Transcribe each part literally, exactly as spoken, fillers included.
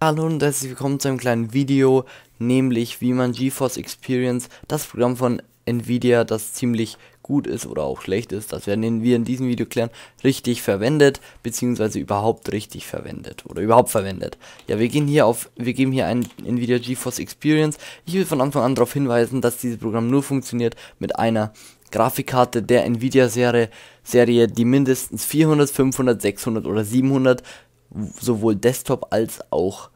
Hallo und herzlich willkommen zu einem kleinen Video, nämlich wie man GeForce Experience, das Programm von Nvidia, das ziemlich gut ist oder auch schlecht ist, das werden wir in diesem Video klären, richtig verwendet, beziehungsweise überhaupt richtig verwendet oder überhaupt verwendet. Ja, wir gehen hier auf, wir geben hier ein Nvidia GeForce Experience. Ich will von Anfang an darauf hinweisen, dass dieses Programm nur funktioniert mit einer Grafikkarte der Nvidia Serie, Serie die mindestens vierhundert, fünfhundert, sechshundert oder siebenhundert sowohl Desktop als auch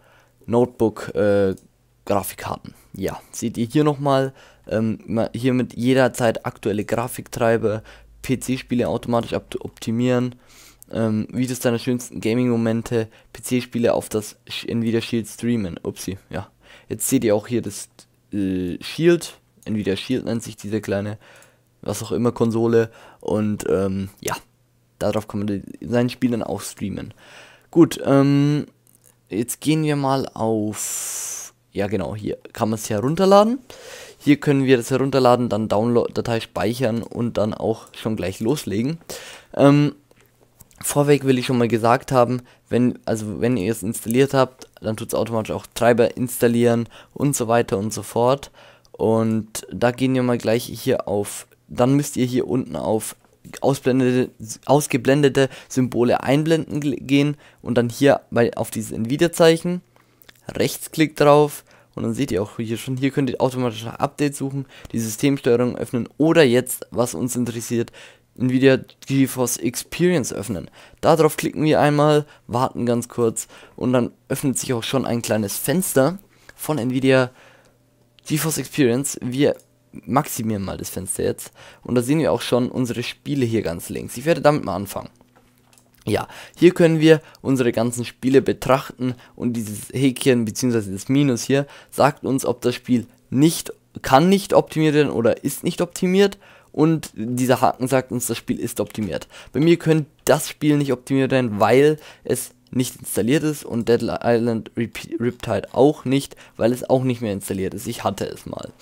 Notebook äh, Grafikkarten. Ja, seht ihr hier nochmal, ähm, hier mit jederzeit aktuelle Grafiktreiber, P C-Spiele automatisch optimieren, ähm, Videos deiner schönsten Gaming-Momente, P C-Spiele auf das Nvidia Shield streamen. Upsi, ja. Jetzt seht ihr auch hier das äh, Shield, Nvidia Shield nennt sich diese kleine, was auch immer, Konsole, und ähm, ja, darauf kann man sein Spiel dann auch streamen. Gut, ähm, jetzt gehen wir mal auf, ja genau, hier kann man es herunterladen. Hier können wir das herunterladen, dann Download-Datei speichern und dann auch schon gleich loslegen. Ähm, vorweg will ich schon mal gesagt haben, wenn, also wenn ihr es installiert habt, dann tut es automatisch auch Treiber installieren und so weiter und so fort. Und da gehen wir mal gleich hier auf, dann müsst ihr hier unten auf Ausblendete, ausgeblendete Symbole einblenden gehen und dann hier bei, auf dieses Nvidia-Zeichen rechtsklick drauf und dann seht ihr auch hier schon, hier könnt ihr automatisch nach Updates suchen, die Systemsteuerung öffnen oder jetzt, was uns interessiert, Nvidia GeForce Experience öffnen. Darauf klicken wir einmal, warten ganz kurz und dann öffnet sich auch schon ein kleines Fenster von Nvidia GeForce Experience. Wir maximieren mal das Fenster jetzt und da sehen wir auch schon unsere Spiele hier ganz links. Ich werde damit mal anfangen. Ja, hier können wir unsere ganzen Spiele betrachten und dieses Häkchen bzw. das Minus hier sagt uns, ob das Spiel nicht, kann nicht optimiert werden oder ist nicht optimiert, und dieser Haken sagt uns, das Spiel ist optimiert. Bei mir könnte das Spiel nicht optimiert werden, weil es nicht installiert ist, und Dead Island Riptide auch nicht, weil es auch nicht mehr installiert ist. Ich hatte es mal.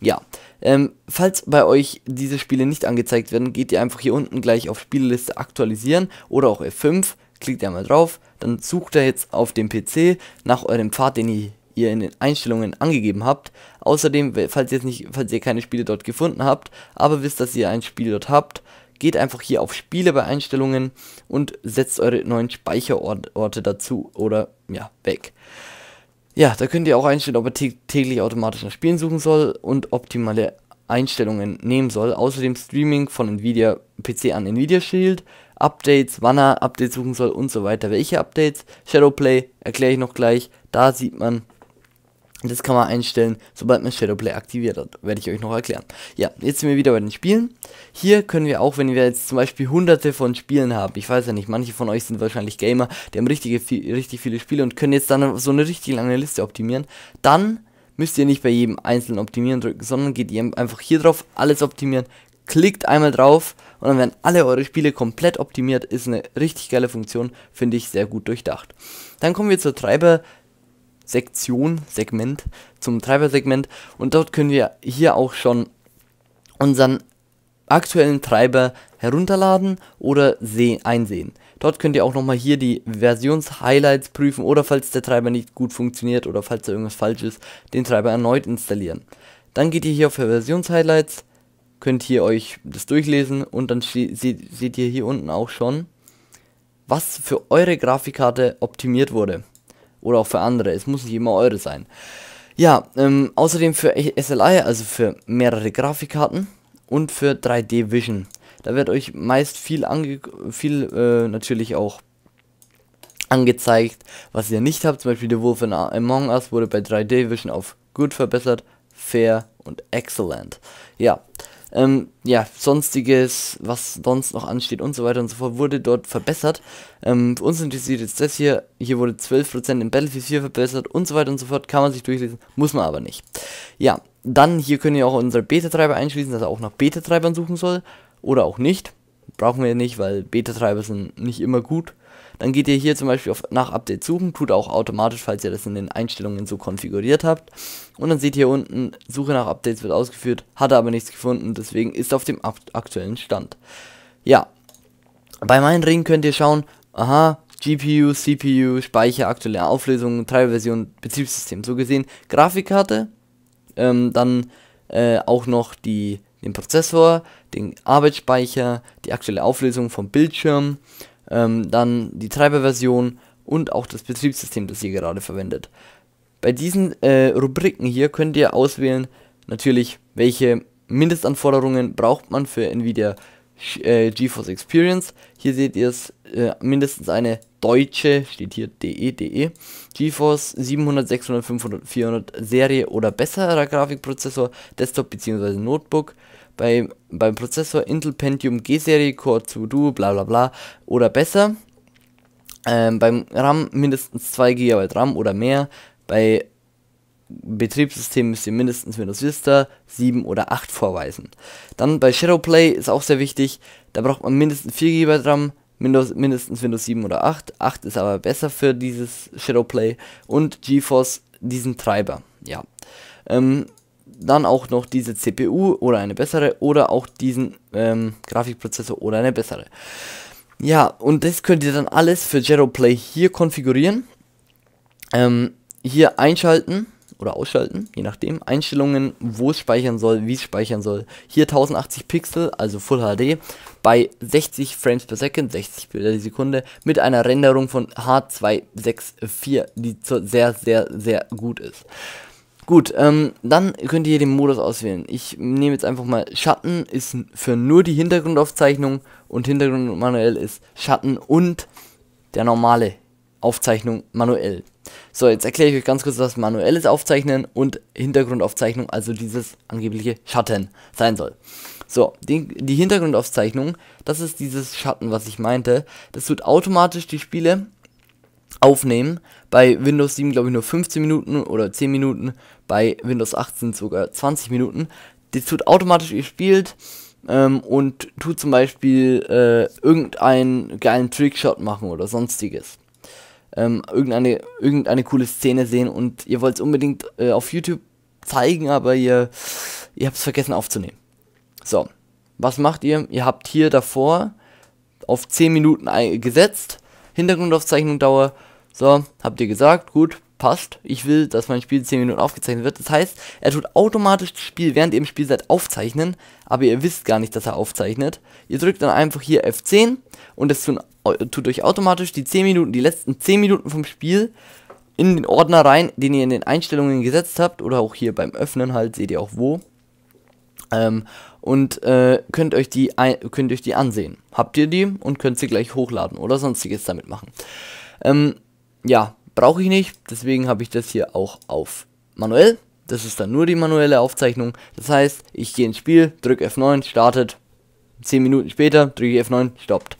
Ja, ähm, falls bei euch diese Spiele nicht angezeigt werden, geht ihr einfach hier unten gleich auf Spielliste aktualisieren oder auch F fünf, klickt einmal drauf, dann sucht ihr jetzt auf dem P C nach eurem Pfad, den ihr in den Einstellungen angegeben habt. Außerdem, falls ihr, jetzt nicht, falls ihr keine Spiele dort gefunden habt, aber wisst, dass ihr ein Spiel dort habt, geht einfach hier auf Spiele bei Einstellungen und setzt eure neuen Speicherorte dazu oder ja, weg. Ja, da könnt ihr auch einstellen, ob er tä täglich automatisch nach Spielen suchen soll und optimale Einstellungen nehmen soll. Außerdem Streaming von Nvidia P C an Nvidia Shield, Updates, wann er Updates suchen soll und so weiter. Welche Updates? Shadowplay erkläre ich noch gleich. Da sieht man, das kann man einstellen, sobald man Shadowplay aktiviert hat, werde ich euch noch erklären. Ja, jetzt sind wir wieder bei den Spielen. Hier können wir auch, wenn wir jetzt zum Beispiel hunderte von Spielen haben, ich weiß ja nicht, manche von euch sind wahrscheinlich Gamer, die haben richtige, viel, richtig viele Spiele und können jetzt dann so eine richtig lange Liste optimieren, dann müsst ihr nicht bei jedem einzelnen Optimieren drücken, sondern geht ihr einfach hier drauf, alles optimieren, klickt einmal drauf und dann werden alle eure Spiele komplett optimiert. Ist eine richtig geile Funktion, finde ich sehr gut durchdacht. Dann kommen wir zur Treiber- Sektion, Segment, zum Treibersegment, und dort können wir hier auch schon unseren aktuellen Treiber herunterladen oder einsehen. Dort könnt ihr auch nochmal hier die Versionshighlights prüfen oder, falls der Treiber nicht gut funktioniert oder falls da irgendwas falsch ist, den Treiber erneut installieren. Dann geht ihr hier auf Versionshighlights, könnt hier euch das durchlesen und dann se seht ihr hier unten auch schon, was für eure Grafikkarte optimiert wurde. Oder auch für andere, es muss nicht immer eure sein. Ja, ähm, außerdem für S L I, also für mehrere Grafikkarten und für drei D Vision. Da wird euch meist viel, ange viel äh, natürlich auch angezeigt, was ihr nicht habt. Zum Beispiel der Wurf in Among Us wurde bei drei D Vision auf Good verbessert, Fair und Excellent. Ja, ähm, ja, sonstiges, was sonst noch ansteht und so weiter und so fort, wurde dort verbessert. Ähm, für uns interessiert jetzt das hier, hier wurde zwölf Prozent in Battlefield vier verbessert und so weiter und so fort, kann man sich durchlesen, muss man aber nicht. Ja, dann hier können wir auch unsere Beta-Treiber einschließen, dass er auch nach Beta-Treibern suchen soll oder auch nicht. Brauchen wir nicht, weil Beta-Treiber sind nicht immer gut. Dann geht ihr hier zum Beispiel auf nach Update suchen, tut auch automatisch, falls ihr das in den Einstellungen so konfiguriert habt. Und dann seht ihr unten, Suche nach Updates wird ausgeführt, hat aber nichts gefunden, deswegen ist auf dem aktuellen Stand. Ja, bei meinen Ringen könnt ihr schauen, aha, G P U, C P U, Speicher, aktuelle Auflösung, Treiberversion, Betriebssystem. So gesehen Grafikkarte, ähm, dann äh, auch noch die, den Prozessor, den Arbeitsspeicher, die aktuelle Auflösung vom Bildschirm, ähm, dann die Treiberversion und auch das Betriebssystem, das ihr gerade verwendet. Bei diesen äh, Rubriken hier könnt ihr auswählen, natürlich welche Mindestanforderungen braucht man für Nvidia äh, GeForce Experience. Hier seht ihr es, äh, mindestens eine deutsche, steht hier D E D E, GeForce siebenhundert, sechshundert, fünfhundert, vierhundert Serie oder besserer Grafikprozessor, Desktop bzw. Notebook, bei, beim Prozessor Intel Pentium G-Serie, Core zwei Duo, bla bla bla oder besser, ähm, beim RAM mindestens zwei Gigabyte RAM oder mehr, bei Betriebssystem müsst ihr mindestens Windows Vista sieben oder acht vorweisen. Dann bei Shadowplay ist auch sehr wichtig, da braucht man mindestens vier Gigabyte RAM, mindestens Windows sieben oder acht, acht ist aber besser für dieses Shadowplay und GeForce diesen Treiber, ja. Ähm, dann auch noch diese C P U oder eine bessere oder auch diesen ähm, Grafikprozessor oder eine bessere. Ja, und das könnt ihr dann alles für Shadowplay hier konfigurieren, ähm, hier einschalten oder ausschalten, je nachdem, Einstellungen, wo es speichern soll, wie es speichern soll, hier tausendachtzig Pixel, also Full H D, bei sechzig Frames per Second, sechzig Bilder die Sekunde, mit einer Renderung von H zwei sechs vier, die sehr, sehr, sehr gut ist. Gut, ähm, dann könnt ihr hier den Modus auswählen. Ich nehme jetzt einfach mal Schatten, ist für nur die Hintergrundaufzeichnung und Hintergrund manuell ist Schatten und der normale Aufzeichnung manuell. So, jetzt erkläre ich euch ganz kurz, was manuelles Aufzeichnen und Hintergrundaufzeichnung, also dieses angebliche Schatten, sein soll. So, die, die Hintergrundaufzeichnung, das ist dieses Schatten, was ich meinte. Das tut automatisch die Spiele aufnehmen. Bei Windows sieben, glaube ich, nur fünfzehn Minuten oder zehn Minuten. Bei Windows achtzehn sogar zwanzig Minuten. Das tut automatisch gespielt. Ähm, und tut zum Beispiel äh, irgendeinen geilen Trickshot machen oder sonstiges. Ähm, irgendeine, irgendeine coole Szene sehen und ihr wollt es unbedingt äh, auf YouTube zeigen, aber ihr, ihr habt es vergessen aufzunehmen. So, was macht ihr? Ihr habt hier davor auf zehn Minuten gesetzt, Hintergrundaufzeichnung Dauer, so, habt ihr gesagt, gut, passt, ich will, dass mein Spiel zehn Minuten aufgezeichnet wird, das heißt, er tut automatisch das Spiel, während ihr im Spiel seid, aufzeichnen, aber ihr wisst gar nicht, dass er aufzeichnet. Ihr drückt dann einfach hier F zehn und es tun tut euch automatisch die zehn Minuten, die letzten zehn Minuten vom Spiel in den Ordner rein, den ihr in den Einstellungen gesetzt habt, oder auch hier beim Öffnen halt, seht ihr auch wo, ähm, und äh, könnt euch die könnt euch die ansehen. Habt ihr die und könnt sie gleich hochladen oder sonstiges damit machen. Ähm, ja, brauche ich nicht, deswegen habe ich das hier auch auf manuell. Das ist dann nur die manuelle Aufzeichnung, das heißt, ich gehe ins Spiel, drücke F neun, startet, zehn Minuten später drücke ich F neun, stoppt.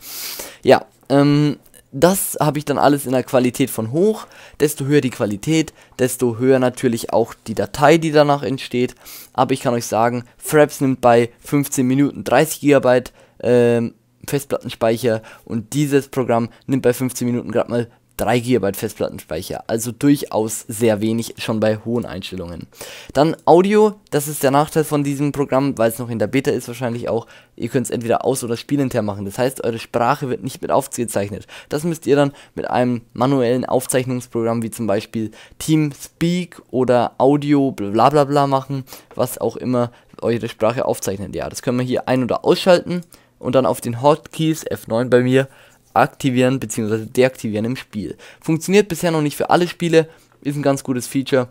Ja, ähm, das habe ich dann alles in der Qualität von hoch. Desto höher die Qualität, desto höher natürlich auch die Datei, die danach entsteht. Aber ich kann euch sagen, Fraps nimmt bei fünfzehn Minuten dreißig Gigabyte ähm, Festplattenspeicher und dieses Programm nimmt bei fünfzehn Minuten gerade mal drei Gigabyte Festplattenspeicher, also durchaus sehr wenig, schon bei hohen Einstellungen. Dann Audio, das ist der Nachteil von diesem Programm, weil es noch in der Beta ist wahrscheinlich auch, ihr könnt es entweder aus- oder spielintern machen, das heißt, eure Sprache wird nicht mit aufgezeichnet. Das müsst ihr dann mit einem manuellen Aufzeichnungsprogramm, wie zum Beispiel TeamSpeak oder Audio, bla bla bla machen, was auch immer eure Sprache aufzeichnet. Ja, das können wir hier ein- oder ausschalten und dann auf den Hotkeys, F neun bei mir, aktivieren bzw. deaktivieren im Spiel. Funktioniert bisher noch nicht für alle Spiele, ist ein ganz gutes Feature.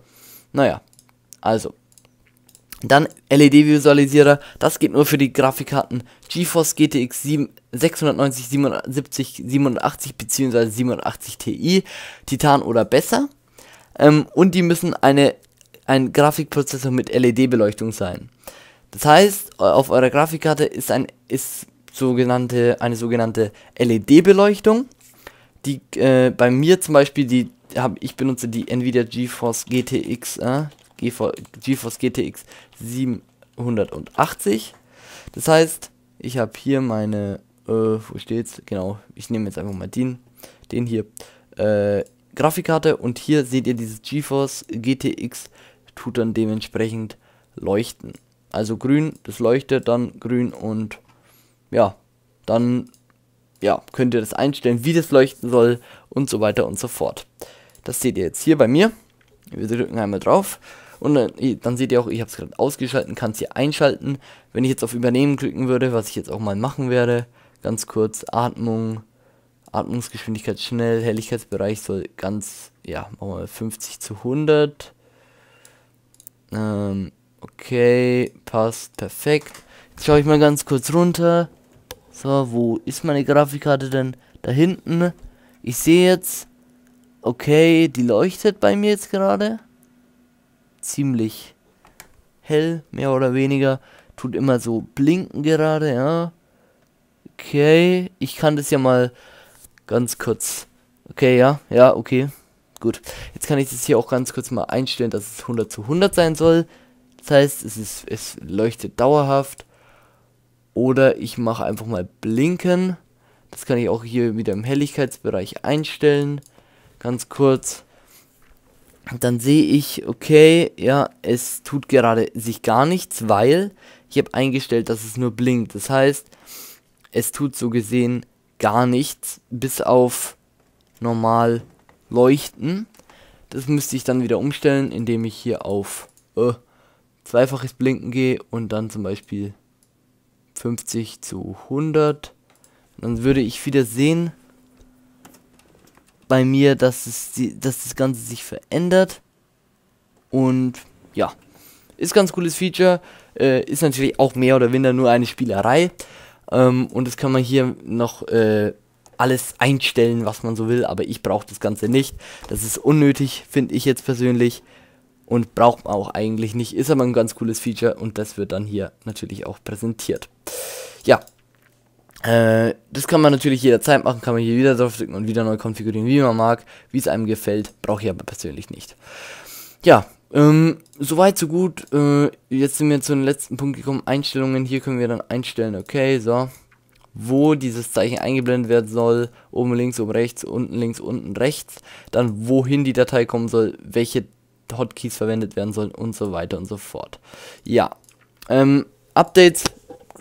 Naja, also. Dann L E D-Visualisierer, das geht nur für die Grafikkarten GeForce G T X sechshundertneunzig, siebenundsiebzig, siebenundachtzig bzw. siebenundachtzig Ti, Titan oder besser. Ähm, und die müssen eine, ein Grafikprozessor mit L E D-Beleuchtung sein. Das heißt, auf eurer Grafikkarte ist ein... ist sogenannte eine sogenannte L E D-Beleuchtung, die äh, bei mir zum Beispiel die habe ich benutze die Nvidia GeForce G T X äh, GeForce G T X siebenhundertachtzig. Das heißt, ich habe hier meine äh, wo steht's genau? Ich nehme jetzt einfach mal den den hier äh, Grafikkarte und hier seht ihr dieses GeForce G T X tut dann dementsprechend leuchten. Also grün, das leuchtet dann grün und ja, dann ja, könnt ihr das einstellen, wie das leuchten soll und so weiter und so fort. Das seht ihr jetzt hier bei mir. Wir drücken einmal drauf und dann, dann seht ihr auch, ich habe es gerade ausgeschalten, kann es hier einschalten. Wenn ich jetzt auf Übernehmen klicken würde, was ich jetzt auch mal machen werde, ganz kurz, Atmung, Atmungsgeschwindigkeit schnell, Helligkeitsbereich soll ganz, ja, machen wir fünfzig zu hundert. Ähm, okay, passt, perfekt. Jetzt schaue ich mal ganz kurz runter. So, wo ist meine Grafikkarte denn? Da hinten. Ich sehe jetzt, okay, die leuchtet bei mir jetzt gerade. Ziemlich hell, mehr oder weniger. Tut immer so blinken gerade, ja. Okay, ich kann das ja mal ganz kurz. Okay, ja, ja, okay. Gut, jetzt kann ich das hier auch ganz kurz mal einstellen, dass es hundert zu hundert sein soll. Das heißt, es, ist, es leuchtet dauerhaft. Oder ich mache einfach mal blinken. Das kann ich auch hier wieder im Helligkeitsbereich einstellen. Ganz kurz. Dann sehe ich, okay, ja, es tut gerade sich gar nichts, weil ich habe eingestellt, dass es nur blinkt. Das heißt, es tut so gesehen gar nichts, bis auf normal leuchten. Das müsste ich dann wieder umstellen, indem ich hier auf äh, zweifaches Blinken gehe und dann zum Beispiel fünfzig zu hundert. Dann würde ich wieder sehen bei mir, dass es die, dass das Ganze sich verändert. Und ja, ist ganz cooles Feature. Äh, ist natürlich auch mehr oder weniger nur eine Spielerei. Ähm, und das kann man hier noch äh, alles einstellen, was man so will. Aber ich brauche das Ganze nicht. Das ist unnötig, finde ich jetzt persönlich. Und braucht man auch eigentlich nicht, ist aber ein ganz cooles Feature und das wird dann hier natürlich auch präsentiert. Ja, äh, das kann man natürlich jederzeit machen, kann man hier wieder draufdrücken und wieder neu konfigurieren, wie man mag, wie es einem gefällt, brauche ich aber persönlich nicht. Ja, ähm, soweit, so gut, äh, jetzt sind wir zu dem letzten Punkt gekommen, Einstellungen, hier können wir dann einstellen, okay, so, wo dieses Zeichen eingeblendet werden soll, oben links, oben rechts, unten links, unten rechts, dann wohin die Datei kommen soll, welche Hotkeys verwendet werden sollen und so weiter und so fort. Ja, ähm, Updates,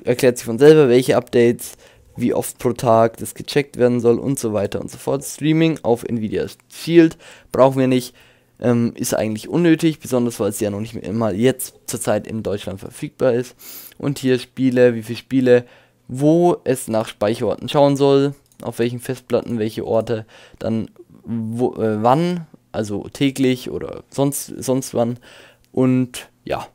erklärt sich von selber, welche Updates, wie oft pro Tag das gecheckt werden soll und so weiter und so fort. Streaming auf Nvidia Shield brauchen wir nicht, ähm, ist eigentlich unnötig, besonders weil es ja noch nicht mal jetzt zurzeit in Deutschland verfügbar ist. Und hier Spiele, wie viele Spiele, wo es nach Speicherorten schauen soll, auf welchen Festplatten, welche Orte, dann wo, äh, wann, also täglich oder sonst, sonst wann. Und ja,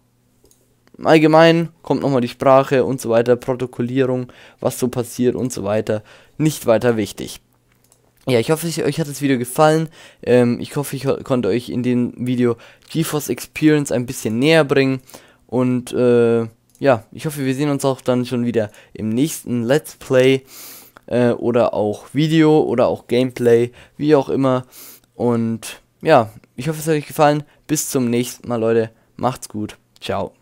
allgemein kommt nochmal die Sprache und so weiter, Protokollierung, was so passiert und so weiter. Nicht weiter wichtig. Ja, ich hoffe, euch hat das Video gefallen. Ähm, ich hoffe, ich konnte euch in dem Video GeForce Experience ein bisschen näher bringen. Und äh, ja, ich hoffe, wir sehen uns auch dann schon wieder im nächsten Let's Play äh, oder auch Video oder auch Gameplay, wie auch immer. Und ja, ich hoffe, es hat euch gefallen. Bis zum nächsten Mal, Leute. Macht's gut. Ciao.